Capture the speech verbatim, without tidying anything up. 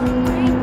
Rain.